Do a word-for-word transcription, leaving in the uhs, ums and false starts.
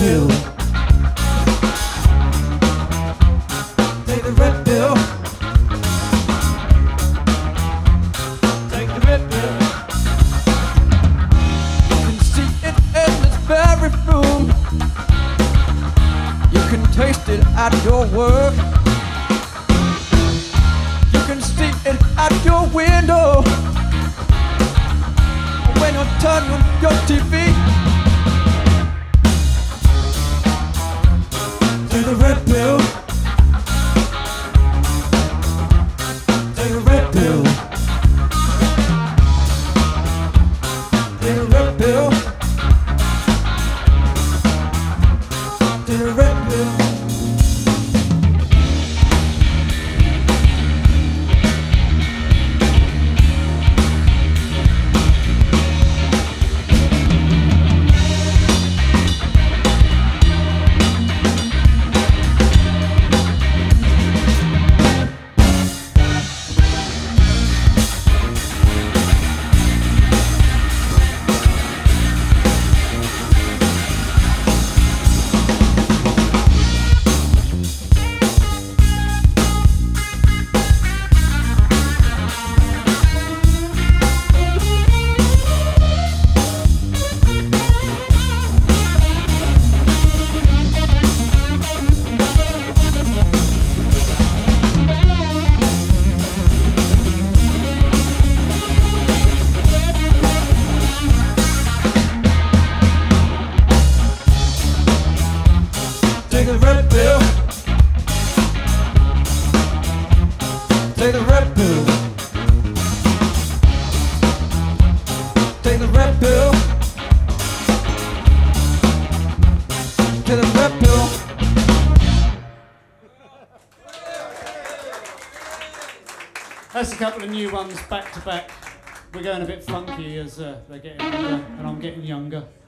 pill. Take the red pill. Take the red pill. You can see it in this very room. You can taste it at your work. You can see it at your window. When you turn on your T V. Take the red pill. Take the red pill. Take the red pill. Take the red pill. Take the red pill. Take the red pill. Take the red pill. Take the red pill. That's a couple of new ones back to back. We're going a bit funky as uh, they're getting older and I'm getting younger.